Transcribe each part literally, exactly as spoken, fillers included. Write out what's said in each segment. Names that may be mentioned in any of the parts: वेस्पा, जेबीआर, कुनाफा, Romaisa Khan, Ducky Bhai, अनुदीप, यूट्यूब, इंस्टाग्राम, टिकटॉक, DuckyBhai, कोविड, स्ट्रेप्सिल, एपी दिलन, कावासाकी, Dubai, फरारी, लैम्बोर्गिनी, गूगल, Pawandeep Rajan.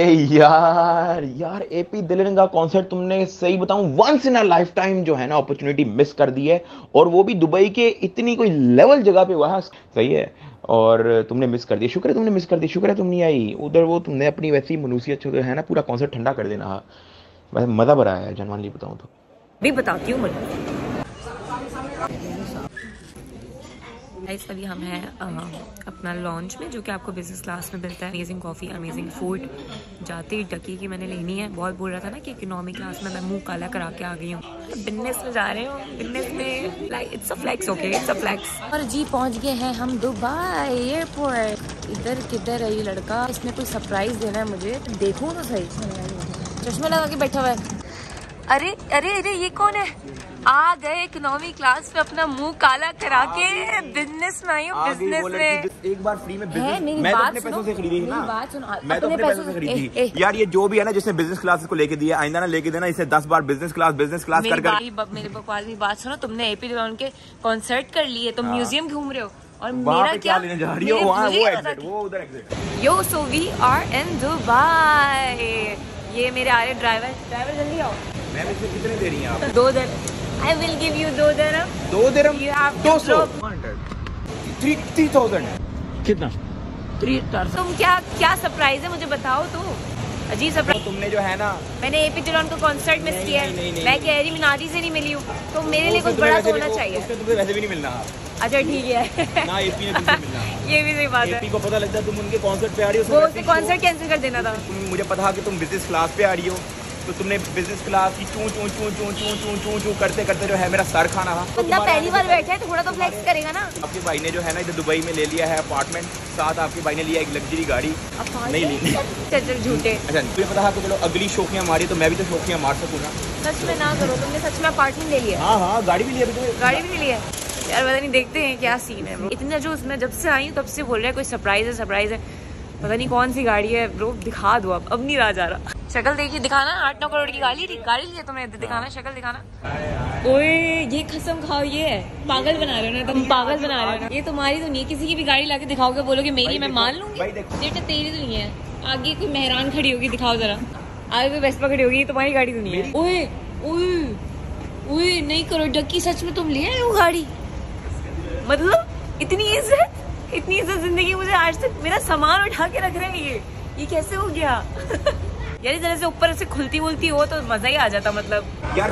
ए यार यार एपी दिलन का कॉन्सर्ट तुमने सही बताऊं once in a lifetime जो है ना अपॉर्चुनिटी मिस कर दी है, और वो भी दुबई के इतनी कोई लेवल जगह पे हुआ, सही है, और तुमने मिस कर दिया। शुक्र है तुमने मिस कर दिया, शुक्र है तुम नहीं आई उधर। वो तुमने अपनी वैसी मनुसियत है ना पूरा कॉन्सर्ट ठंडा कर देना। हाँ वैसे मज़ा भरा है जनवान, बताऊँ तो भी बताती हूँ। गाइस अभी हम हैं अपना लॉन्च में जो कि आपको बिजनेस क्लास में मिलता है। Amazing coffee, amazing food. जाते ही डकी की मैंने लेनी है, बहुत बोल रहा था ना कि इकोनॉमी क्लास में मैं मुंह काला करा के आ गई हूँ। बिजनेस में जा रहे हो, बिजनेस में like it's a flex. Okay it's a flex. और जी पहुँच गए हैं हम दुबई एयरपोर्ट। इधर किधर है ये लड़का, इसने कोई सरप्राइज देना है मुझे, देखो तो सही। चश्मा लगा के बैठा हुआ है। अरे अरे अरे ये कौन है? आ गए इकोनॉमी क्लास पे अपना मुंह काला करा के। बिजनेस में आई हूँ, बिजनेस में एक बार फ्री में बिजनेस मैं तो अपने पैसों से खरीदी ना। मैं तो अपने पैसों से खरीदी यार। ये जो भी है ना जिसने बिजनेस क्लास को लेके दिया, आइंदा ना लेके देना इसे दस बार बिजनेस क्लास बिजनेस क्लास कर कर। मेरे बकवास की बात सुनो, तुमने एपी दिलोन के कॉन्सर्ट कर लिए, तुम म्यूजियम घूम रहे हो और मेरा क्या लेने जा रही हो वहाँ? वो एग्जिट, वो उधर exit. Yo so we are in Dubai. ये मेरे आ रहे ड्राइवर, ड्राइवर जल्दी आओ। मैम इसमें कितने दे रही हैं आप? दो दरम। आई विल गिव यू दो दरम। दो दरम? दो सौ थ्री थ्री थाउजेंड कितना? Three thousand. तुम क्या क्या सरप्राइज है मुझे बताओ तो। अजीब सरप्राइज। तो तुमने जो है ना मैंने एपी दिलोन को कॉन्सर्ट मिस किया है। मैं कह रही मिनाजी से नहीं मिली हूँ तो मेरे लिए कुछ बड़ा होना चाहिए। तुमसे वैसे भी नहीं मिलना। अच्छा ठीक है ना, एपी ने तुमसे मिलना। ये भी सही बात है। एपी को पता लगता है तुम उनके कॉन्सर्ट पे आ रही हो, वो उसे कॉन्सर्ट कैंसिल कर देना था। मुझे पता है कि तुम बिजनेस क्लास पे आ रही हो तो तुमने बिजनेस क्लास की चू चू चू चू चू चू चू चू करते करते जो है मेरा सर खाना था। तो पहली बार बैठा है थोड़ा तो फ्लैक्स करेगा ना। आपके भाई ने जो है ना इधर दुबई में ले लिया है अपार्टमेंट, साथ आपके भाई ने लिया एक लग्जरी गाड़ी। नहीं ली झूठे। अच्छा तुम्हें पता है चलो अगली शौकियाँ मारी तो मैं भी तो शौकियाँ मार सकूँ ना। सच में ना करो, तुमने सच में अपार्टमेंट ले लिया? हाँ हाँ गाड़ी भी लिया, गाड़ी भी लिया यार। पता नहीं देखते हैं क्या सीन है। इतना जो उसमें जब से आई हूँ तब से बोल रहा है कोई सरप्राइज है, सरप्राइज है। पता नहीं कौन सी गाड़ी है ब्रो, दिखा दो अब। अब नहीं रहा जा रहा। शक्ल देखिए, दिखाना। आठ नौ करोड़ की गाड़ी गाड़ी ली है तुमने, दिखाना शक्ल दिखाना। ओए ये कसम खाओ, ये है पागल बना रहे हो ना तुम, पागल बना रहे हो। ये तुम्हारी तो नहीं, किसी की भी गाड़ी लाके दिखाओगे बोलोगे मेरी मैं मान लूंगी। बेटा तेरी तो नहीं है, आगे कोई मेहरान खड़ी होगी दिखाओ जरा, आगे कोई वेस्पा खड़ी होगी। तुम्हारी गाड़ी तो नहीं है। ओए ओए ओए नहीं करो डक्की, सच में तुम ले आए हो गाड़ी? मतलब इतनी इज्जत, इतनी इज्जत जिंदगी मुझे आज तक। मेरा सामान उठा के रख रहे हैं ये ये कैसे हो गया? यार जरा से ऊपर से खुलती वुलती हो तो मजा ही आ जाता। मतलब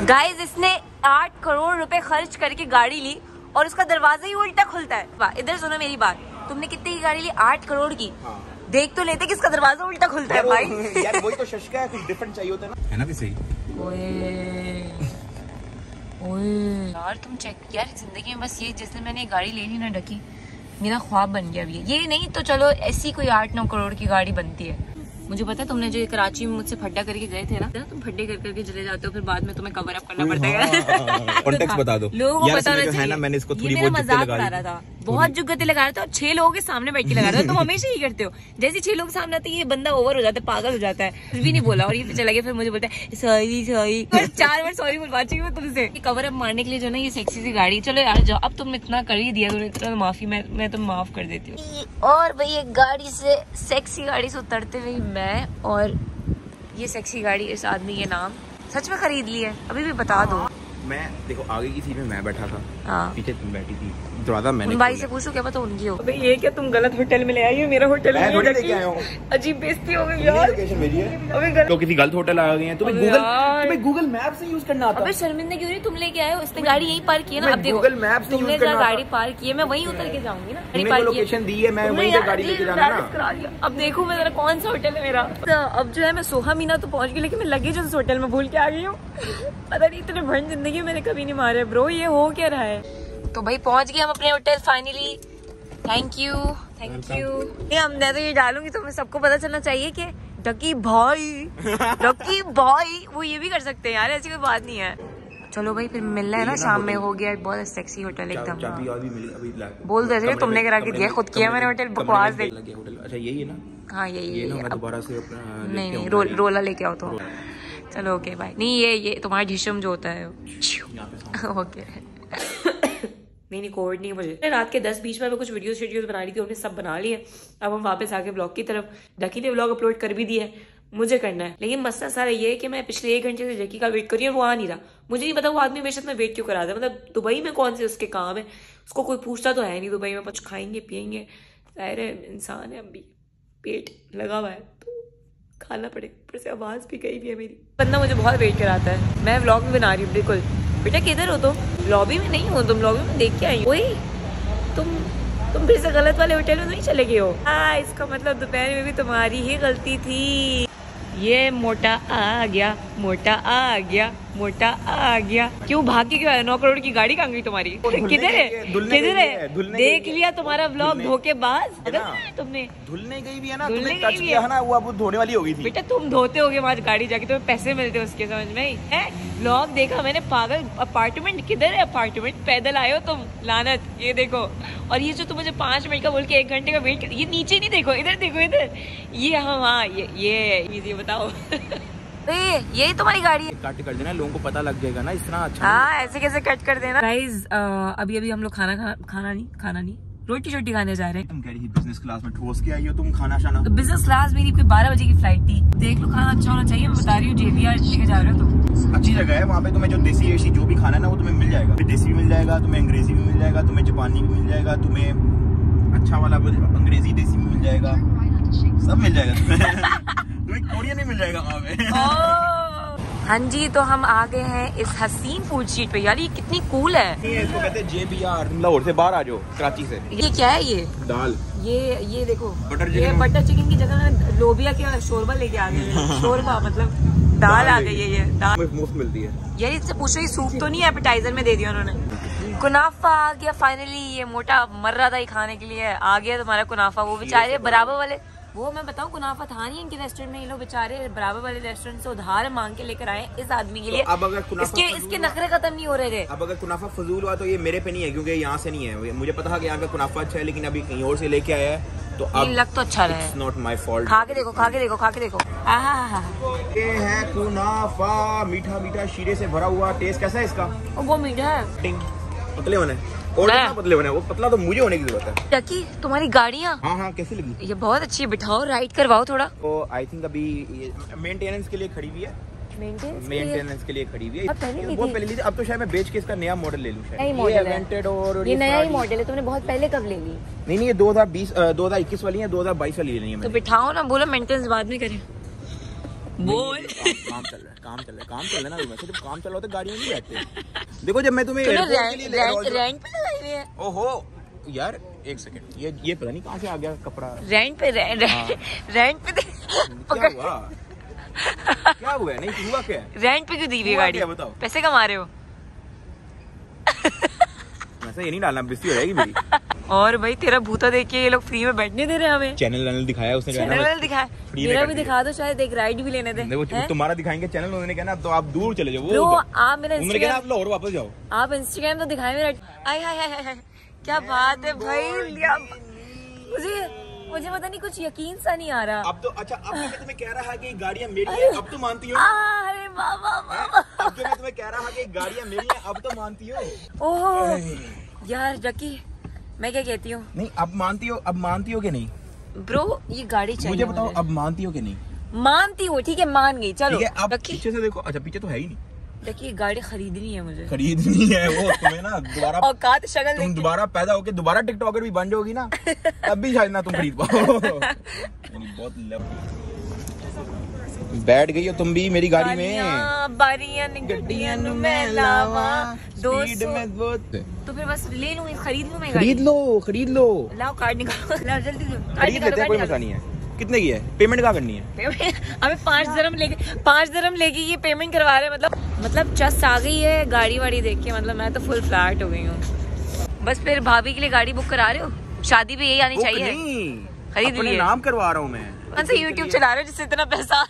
गाइस इसने आठ करोड़ रुपए खर्च करके गाड़ी ली और उसका दरवाजा ही उल्टा खुलता है। इधर सुनो मेरी बात, तुमने कितने की गाड़ी ली? आठ करोड़ की। हाँ। देख तो लेते कि इसका दरवाजा उल्टा खुलता है भाई। यार वही तो शशका है, कुछ डिफरेंट चाहिए होता है ना, है ना भी सही। ओए ओए यार तुम चेक। यार जिंदगी में बस ये जैसे मैंने गाड़ी ले ली ना डकी, मेरा ख्वाब बन गया। अब ये ये नहीं तो चलो ऐसी कोई आठ नौ करोड़ की गाड़ी बनती है। मुझे पता है तुमने जो कराची में मुझसे फड्डा करके गए थे ना, तुम फड्डे कर करके चले जाते हो फिर बाद में तुम्हें कवर अप करना पड़ता है। कॉन्टेक्स्ट बता दो लोगों को, पता होना चाहिए। मैंने इसको थोड़ी बहुत मजाक उड़ा रहा था, बहुत जुगते लगा रहा था, छह लोगों के सामने बैठ के लगा रहा था। तुम हमेशा ही करते हो, जैसे छह लोग सामने आते ये बंदा ओवर हो जाता है, पागल हो जाता है। फिर भी नहीं बोला और ये चला गया। फिर मुझे बोलता है सॉरी सॉरी, चार बार सॉरी बोलवा चुकी मैं तुमसे। कवर अप मारने के लिए जो ना ये सेक्सी सी गाड़ी। चलो यार जाओ, अब तुमने इतना कर ही दिया, तुमने इतना माफी, मैं मैं तुम माफ कर देती हूँ। और भाई एक गाड़ी से, सेक्सी गाड़ी से उतरते हुए मैं और ये सेक्सी गाड़ी, इस आदमी के नाम सच में खरीद ली है। अभी भी बता दो। मैं देखो आगे की सीट में मैं बैठा था, पीछे तुम बैठी थी, दरवाजा मैंने। भाई से पूछो क्या पता उनकी हो। अबे ये क्या तुम गलत होटल में ले आई हो? मेरा होटल है, होटल लेके आया हूं। अजीब बेइज्जती हो गई यार। लोकेशन मेरी है। अबे गलत, तो किसी गलत होटल आ गए हैं। तुम्हें गूगल तुम्हें गूगल मैप से यूज करना आता। अबे शर्मिंदा क्यों नहीं, तुम लेके आए हो। इसने गाड़ी यहीं पार्क की है ना। अब देखो गूगल मैप से यूज करना, गाड़ी पार्क की है, मैं वहीं उतर के जाऊंगी ना। गाड़ी पार्क की लोकेशन दी है, मैं वहीं से गाड़ी लेके जाना ना। अब देखो मैं जरा कौन सा होटल है मेरा। अब जो है मैं सोहा मीना तो पहुंच गई लेकिन मैं लगेज उस होटल में भूल के आ गई हूं। पता नहीं इतने भंड जिंदगी मैंने कभी नहीं मारे ब्रो, ये हो क्या रहा है? तो भाई पहुंच गए हम अपने hotel finally. Thank you thank you. ये हम मैं तो ये डालूंगी तो मैं सबको पता चलना चाहिए कि डकी भाई डकी भाई वो ये भी कर सकते हैं यार, ऐसी कोई बात नहीं है। चलो भाई फिर मिलना है ना शाम में। हो गया बहुत सेक्सी होटल एकदम। बोल दो ऐसे तुमने करा के दिया, खुद किया मैंने होटल। बकवास देख अच्छा यही है ना। हाँ यही है। नहीं नहीं रोला लेके आओ तो। चलो ओके भाई। नहीं ये ये तुम्हारा ढिशम जो होता है। ओके नहीं नहीं कोविड नहीं मुझे। रात के दस बीच में मैं कुछ वीडियोस वीडियोस बना रही थी, हमने सब बना लिए। अब हम वापस आके ब्लॉग की तरफ। डकी ने ब्लॉग अपलोड कर भी दिया है मुझे करना है। लेकिन मसला सारा ये है कि मैं पिछले एक घंटे से जैकी का वेट कर रही हूँ, वो आ नहीं रहा। मुझे नहीं पता वो आदमी मेरे साथ में वेट क्यों करा रहा है। मतलब दुबई में कौन से उसके काम है, उसको कोई पूछता तो है नहीं। दुबई में कुछ खाएंगे पियेंगे, जाहिर है इंसान है, अब भी पेट लगा हुआ है तो खाना पड़ेगा। ऊपर से आवाज़ भी गई भी है मेरी। बंदा मुझे बहुत वेट कराता है। मैं व्लॉग भी बना रही हूँ। बिल्कुल बेटा किधर हो तुम? लॉबी में नहीं हो तुम, लॉबी में देख के आई। वही तुम तुम फिर से गलत वाले होटल में नहीं चले गए हो। हाँ, इसका मतलब दोपहर में भी तुम्हारी ही गलती थी। ये मोटा आ गया, मोटा आ गया, मोटा आ गया। क्यों भागी क्यों है? नौ करोड़ की गाड़ी कहाँ गई तुम्हारी? किधर है? किधर है? देख लिया तुम्हारा व्लॉग धोखेबाज। अगर तुमने धुलने गई भी है ना, तुमने टच किया ना, वो अब धोने वाली हो गई थी। बेटा तुम धोते होगे वहाँ गाड़ी जाके, तुम्हें पैसे मिलते उसके, समझ में है? व्लॉग देखा मैंने पागल। अपार्टमेंट किधर है? अपार्टमेंट पैदल आए हो तुम, लानत। ये देखो, और ये जो तुम मुझे पाँच मिनट का बोल के एक घंटे का वेट, ये नीचे नहीं देखो, इधर देखो, इधर। ये हाँ हाँ ये ये बताओ यही तुम्हारी गाड़ी है? कट कर देना, लोगों को पता लग जाएगा ना इतना। अच्छा हाँ, ऐसे कैसे कट कर देना। गाइस अभी अभी हम लोग खाना खा, खाना नहीं खाना नहीं रोटी रोटी खाने जा रहे हैं। तुम कह रही थी बिजनेस क्लास में ठोस के आई हो तुम खाना शाना। तो बिजनेस क्लास मेरी कोई बारह बजे की फ्लाइट थी। देख लो खाना अच्छा होना चाहिए। मैं बता रही हूँ जेबीआर लेके जा रहे हो तुम। अच्छी जगह है, वहाँ पे तुम्हें जो देसी एसी जो भी खाना है ना वो तुम्हें मिल जाएगा। देसी भी मिल जाएगा तुम्हें, अंग्रेजी भी मिल जाएगा तुम्हें, जापानी भी मिल जाएगा तुम्हें, अच्छा वाला अंग्रेजी देसी भी मिल जाएगा, सब मिल जाएगा। कोरिया नहीं मिल जाएगा वहाँ पे। हाँ जी, तो हम आ गए हैं इस हसीन फूड स्ट्रीट पे। यार ये कितनी कूल है। ये इसको कहते हैं जेबीआर। लाहौर से बाहर आ जाओ, कराची से। ये क्या है? ये दाल, ये ये देखो बटर चिकन। ये बटर चिकन की जगह में लोबिया के शोरबा लेके आ गए। शोरबा मतलब दाल आ गई है। ये दाल मुफ्त मिलती है। यार इससे पूछो सूप तो नहीं है? एपेटाइजर में दे दिया उन्होंने। कुनाफा आ गया फाइनली। ये मोटा मर रहा था ही खाने के लिए, आ गया तुम्हारा कुनाफा। वो बेचारे बराबर वाले, वो मैं बताऊं कुनाफा था नहीं इनके रेस्टोरेंट में। ये लोग बेचारे बराबर वाले रेस्टोरेंट से उधार मांग के लेकर आए इस आदमी के लिए। तो अब अगर कुनाफा इसके, इसके नखरे खत्म नहीं हो रहे थे। अब अगर कुनाफा फजूल हुआ तो ये मेरे पे नहीं है, क्योंकि यहाँ से नहीं है। मुझे पता था कि यहाँ का कुनाफा अच्छा है, लेकिन अभी कहीं और से लेके आया है तो अब लग तो अच्छा रहा। Not my fault. खा के देखो, खा के देखो, खा के देखो। ये है कुनाफा, मीठा मीठा शीरे से भरा हुआ। टेस्ट कैसा है इसका? वो मीठा है, पतले होने और पतले बने। वो पतला तो मुझे होने की जरूरत है। टकी तुम्हारी गाड़ियाँ हाँ हाँ कैसी लगी? ये बहुत अच्छी है। बिठाओ, राइड करवाओ थोड़ा। तो आई थिंक अभी मेंटेनेंस के लिए खड़ी हुई है। मेंटेनेंस मेंटेनेंस के लिए खड़ी हुई है। अब पहले वो पहले ली थी, अब तो शायद मैं बेच के इसका नया मॉडल ले लूँ। शायद ये वेंटेड और ये नया ही मॉडल है। तुमने बहुत पहले कब ले ली? नहीं नहीं, ये दो हजार बीस दो हजार इक्कीस वाली है, दो हजार बाईस वाली लेनी है। तो बिठाओ ना, बोलो मेंटेनेंस बाद में करें। बोल काम चल रहा है, काम चल रहा है, काम चल रहा है ना। जब काम चल रहा होता है गाड़ियाँ नहीं रहती। देखो जब मैं तुम्हें रेंट पे लगाई है। ओहो यार एक सेकंड, ये ये पता नहीं कहाँ से आ गया कपड़ा। रेंट पे रेंट रेंट पे क्या हुआ? क्या हुआ? नहीं हुआ क्या? रेंट पे क्यों दी हुई गाड़ी? बताओ पैसे कमा रहे हो। वैसे ये नहीं डालना, बेइज्जती हो जाएगी मेरी। और भाई तेरा भूता देख के ये लोग फ्री में बैठने दे रहे हैं हमें। चैनल चैनल दिखाया उसने, चैनल दिखाया। मेरा भी दिखा दो, शायद एक राइड भी लेने दे। तुम्हारा दिखाएंगे चैनल, उन्होंने कहना तो आप दूर चले जाओ। आप मेरा इंस्टाग्राम, आप लाहौर वापस जाओ। आप इंस्टाग्राम तो दिखाए मेरा। हाय हाय हाय क्या बात है भाई। मुझे मुझे पता नहीं, कुछ यकीन सा नहीं आ रहा। अब तो अच्छा, अब मैं तुम्हें कह रहा है कि गाड़ियाँ मेरी हैं, अब तो मानती हो। अरे बाबा बाबा, अब तो मैं तुम्हें कह रहा है कि गाड़ियाँ मेरी हैं, अब तो मानती हो। ओह यार जकी, मैं क्या कहती हूँ? नहीं अब मानती हो, अब मानती हो कि नहीं? ब्रो ये गाड़ी चाहिए मुझे, बताओ अब मानती हो कि नहीं? मानती हो, ठीक है मान गई। चलो अब पीछे से देखो। अच्छा पीछे तो है ही नहीं। देखिए गाड़ी खरीदनी है मुझे, खरीदनी है। वो तुम्हें ना दोबारा औकात शक्ल, तुम दोबारा पैदा होके दोबारा टिकटॉकर भी बन जाओगी ना, तब भी शायद ना तुम खरीद पाओ। बहुत बैठ गई हो तुम भी मेरी गाड़ी में। बारियां गड्डियां में लावा दोस्त में बहुत। तो फिर बस ले लूं, खरीद लूं मैं गाड़ी। खरीद लो, खरीद लो। लाओ कार्ड निकालो, लाओ जल्दी से। खरीद लेते हैं, कोई मसला नहीं है। कितने की है? पेमेंट कहाँ करनी है? अबे पाँच दरम लेके पाँच दरम लेके ये पेमेंट करवा रहे हैं। मतलब मतलब चस आ गई है गाड़ी वाड़ी देख के। मतलब मैं तो फुल फ्लैट हो गई हूँ। बस फिर भाभी के लिए गाड़ी बुक करा रहे हो? शादी पे यही आनी चाहिए। खरीद अपने नाम करवा रहा हूँ मैं। कौन सा यूट्यूब चला रहे हो जिससे इतना पैसा?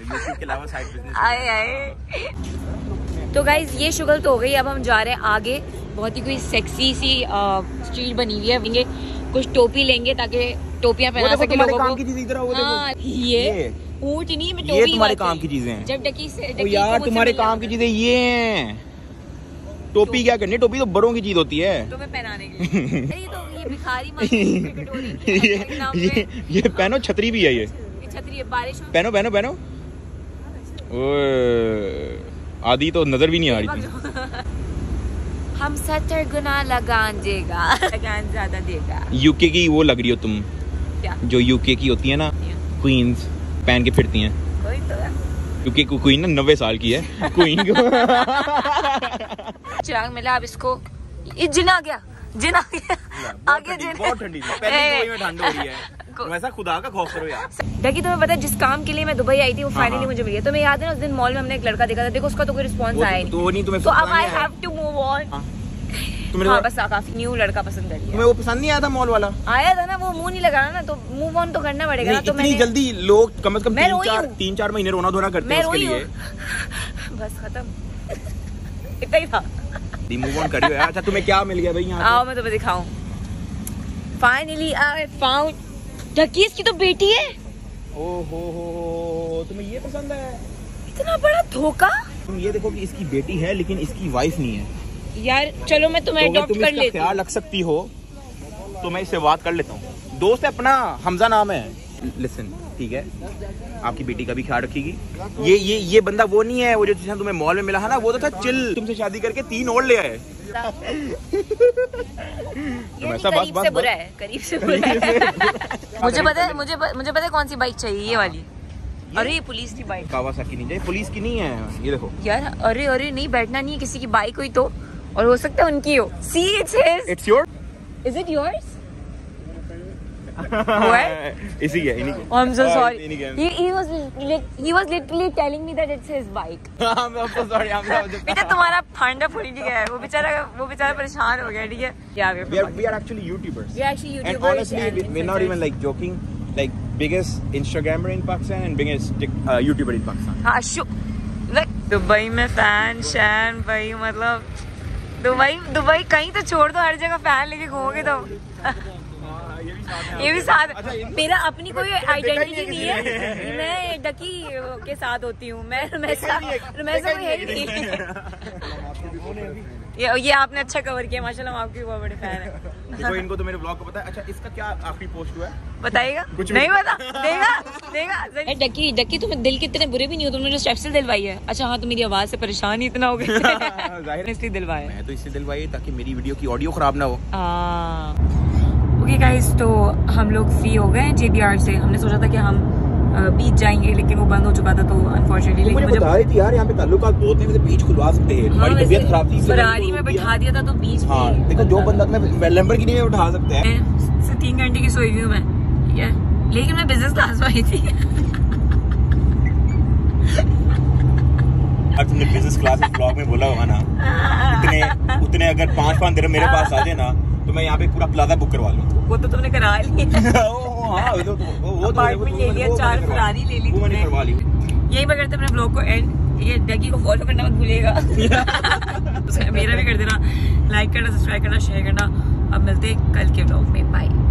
यूट्यूब के अलावा साइड बिजनेस। आए आए। तो गाइज ये शुगल तो हो गई। अब हम जा रहे हैं आगे। बहुत ही कोई सेक्सी सी स्ट्रीट बनी हुई है। कुछ टोपी लेंगे ताकि टोपियाँ पहना सके लोगों को। हाँ ये ऊँट नहीं, मैं टोपी। ये तुम्हारे काम की चीजें हैं। जब डकी से डकी यार तुम्हारे काम की चीजें ये हैं। टोपी क्या करनी? टोपी तो बड़ों की चीज होती है। तो मैं पहनाने के लिए। अरे तो ये भिखारी मांग, ये ये पहनो। छतरी भी है ये। छतरी बारिश में पहनो पहनो पहनो आधी तो नजर भी नहीं आ रही। हम सत्तर गुना लगान देगा, लगान ज्यादा देगा। यूके की वो लग रही हो तुम क्या? जो यूके की होती है ना क्वींस पहन के फिरती हैं। कोई तो है क्योंकि क्वीन ना नब्बे साल की है क्वीन को। चिराग मिला अब इसको जिना गया जिना गया आगे जिना। वैसा खुदा का खौफ करो यार। डकी तुम्हें पता है जिस काम के लिए मैं दुबई आई थी वो फाइनली मुझे मिली है। तुम्हें याद है उस दिन मॉल में हमने एक लड़का देखा था, देखो उसका तो कोई रिस्पांस आया नहीं। तो नहीं तुम्हें तो अब I have to move on. तुम्हें हाँ बस काफी न्यू लड़का पसंद है। तुम्हें वो पसंद नहीं आया था मॉल वाला? आया था ना, वो मुंह नहीं लगाना ना, तो मूव ऑन तो करना पड़ेगा ना। तो मैंने इतनी जल्दी लोग कम से कम तीन चार तीन चार महीने रोना धोना करते हैं उसके लिए। बस खत्म, इतना ही था। मूव ऑन करियो यार। अच्छा तुम्हें क्या मिल गया भाई यहां? आओ मैं तुम्हें दिखाऊं। फाइनली आई फाउंड डकीस की तो बेटी है। ओहो हो, तुम्हें ये पसंद है? इतना बड़ा धोखा। तुम ये देखो कि इसकी बेटी है लेकिन इसकी वाइफ नहीं है। यार चलो मैं तुम्हें अडॉप्ट कर लेती हूं। ख्याल रख सकती हो तो मैं इससे बात कर लेता हूँ। दोस्त है अपना, हमजा नाम है। लिसन ठीक है, आपकी बेटी का भी ख्याल रखेगी। ये ये ये बंदा वो नहीं है वो जो तुम्हें मॉल में मिला है ना, वो तो था चिल। तुमसे शादी करके तीन और ले आए। मुझे पता है, मुझे मुझे पता है कौन सी बाइक चाहिए, ये वाली। अरे ये पुलिस की बाइक, कावासाकी नहीं चाहिए, पुलिस की नहीं है ये देखो यार। अरे अरे नहीं बैठना नहीं है किसी की बाइक हुई तो, और हो सकता है उनकी हो। See it's his, it's your, is it yours? इसी के, इन्हीं के। I'm so sorry. He he was he was literally telling me that it's his bike. I'm so sorry. I'm so sorry. बेटा तुम्हारा फांडा फोड़ी गया है। वो बेचारा वो बेचारा परेशान हो गया ठीक है। We are we are actually YouTubers. We are actually YouTubers. And honestly, we're not even like joking. Like biggest Instagrammer in Pakistan and biggest uh, YouTuber in Pakistan. हाँ शु like दुबई में फैन शैन भाई, मतलब दुबई दुबई कहीं तो छोड़ दो, हर जगह फैन लेके घूमोगे तो। ये भी साथ। अच्छा, मेरा अपनी कोई आइडेंटिटी नहीं है, मैं डकी के साथ होती हूँ। मैं रमेशा रमेशा कोई है ही नहीं। ये ये आपने अच्छा कवर किया माशाल्लाह, हम आपके बहुत बड़े फैन हैं। देखो इनको तो मेरे ब्लॉग को पता है। अच्छा इसका क्या आखिरी पोस्ट हुआ है बताइएगा? नहीं पता, देगा देगा। डकी डकी तुम्हें दिल कितने बुरे भी नहीं हो, तुमने जो स्ट्रेप्सिल दिलवाई है। अच्छा हाँ, तो मेरी आवाज़ से परेशान ही इतना हो गया जाहिर है, इसलिए दिलवाया। मैं तो इसलिए दिलवाई ताकि मेरी वीडियो की ऑडियो खराब ना हो। ओके गाइस, तो हम लोग फ्री हो गए हैं जे बी आर से। हमने सोचा था कि हम बीच जाएंगे लेकिन वो बंद हो चुका था, तो अनफॉर्चुनेटली मुझे बता रही थी यार यहाँ पे ताल्लुकात बहुत हैं, बीच खुलवा सकते हैं। हमारी तबीयत खराब थी, फरारी में बैठा दिया था तो बीच। हाँ देखो जो बंदा मैं लैम्बोर्गिनी में उठा सकते हैं। तीन घंटे की सोई हुई हूँ मैं ठीक है, लेकिन मैं बिजनेस क्लास में आई थी। तुमने बिजनेस क्लास ब्लॉग में बोला होगा ना, उतने उतने अगर पाँच पाँच दिन मेरे पास आ जाए ना तो मैं यहाँ पे पूरा प्लाजा बुक करवा लूँ। वो तो तुमने करा ली। हाँ, वो तो, वो, वो तो वो ले लिया, चार फरारी ले ली तुमने, करवा ली। यही मैं करते अपने ब्लॉग को एंड। ये डगी को फॉलो करना मत भूलिएगा। मेरा भी कर देना, लाइक करना, सब्सक्राइब करना, शेयर करना। अब मिलते हैं कल के ब्लॉग में, बाय।